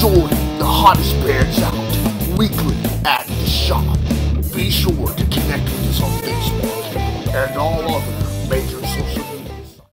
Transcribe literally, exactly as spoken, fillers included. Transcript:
Jordan, the hottest bands out, weekly at The Shop. Be sure to connect with us on Facebook and all other